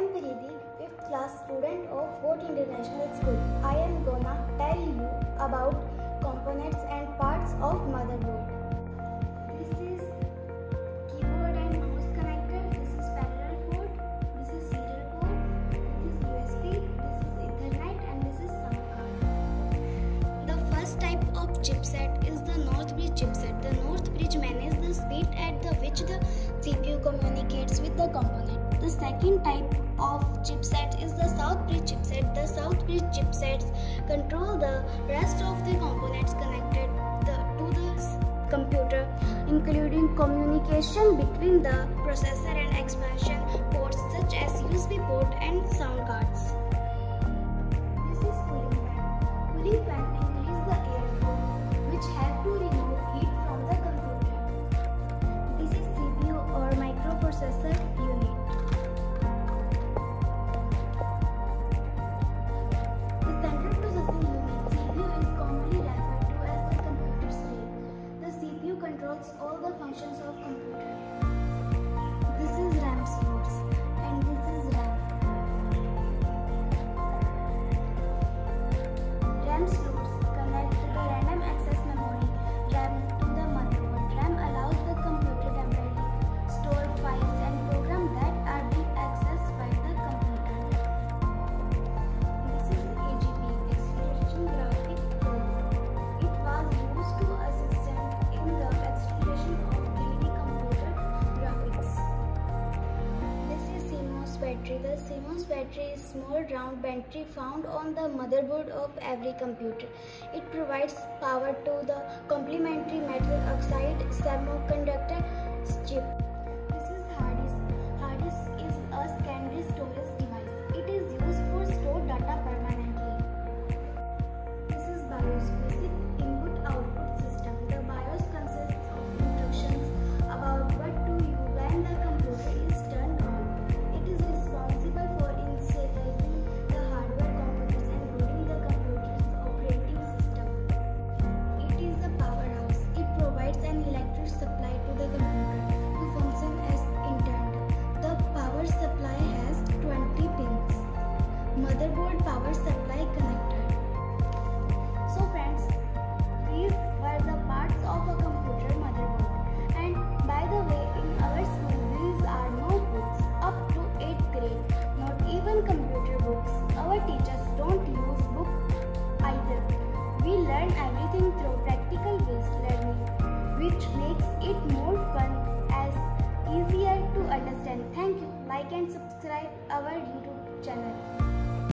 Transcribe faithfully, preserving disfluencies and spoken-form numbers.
am Priti, fifth class student of Fort International School. I am gonna tell you about components and parts of motherboard. This is keyboard and mouse connector. This is parallel port. This is serial port. This is U S B. This is Ethernet, and this is sound card. The first type of chipset is the Northbridge chipset. The Northbridge manages the speed at the which the C P U communicates with the component. The second type of chipset is the Southbridge chipset. The Southbridge chipsets control the rest of the components connected the, to the computer, including communication between the processor and expansion ports such as U S B port and sound cards. This is cooling fan. Cooling fan increases the airflow, which helps to remove heat from the computer. This is C P U or microprocessor unit. All the functions of computer. This is RAM source and this is RAM. RAM source connects to the random access memory, RAM to the motherboard. RAM allows the computer temporarily store files and programs that are being accessed by the computer. This is A G P, acceleration graphic board. It was used to assist in the acceleration of three D computer graphics. This is C M O S battery. The C M O S battery is small round battery found on the motherboard of every computer. It provides power to the complementary metal oxide semiconductor chip. This is hard disk. Hard disk is a secondary storage device. It is used for stored data permanently. This is BIOS. Motherboard power supply connector. So friends, these were the parts of a computer motherboard. And by the way, in our school these are no books up to eighth grade, not even computer books. Our teachers don't use books either. We learn everything through practical based learning, which makes it more fun as easier to understand. Thank you. Like and subscribe our YouTube channel.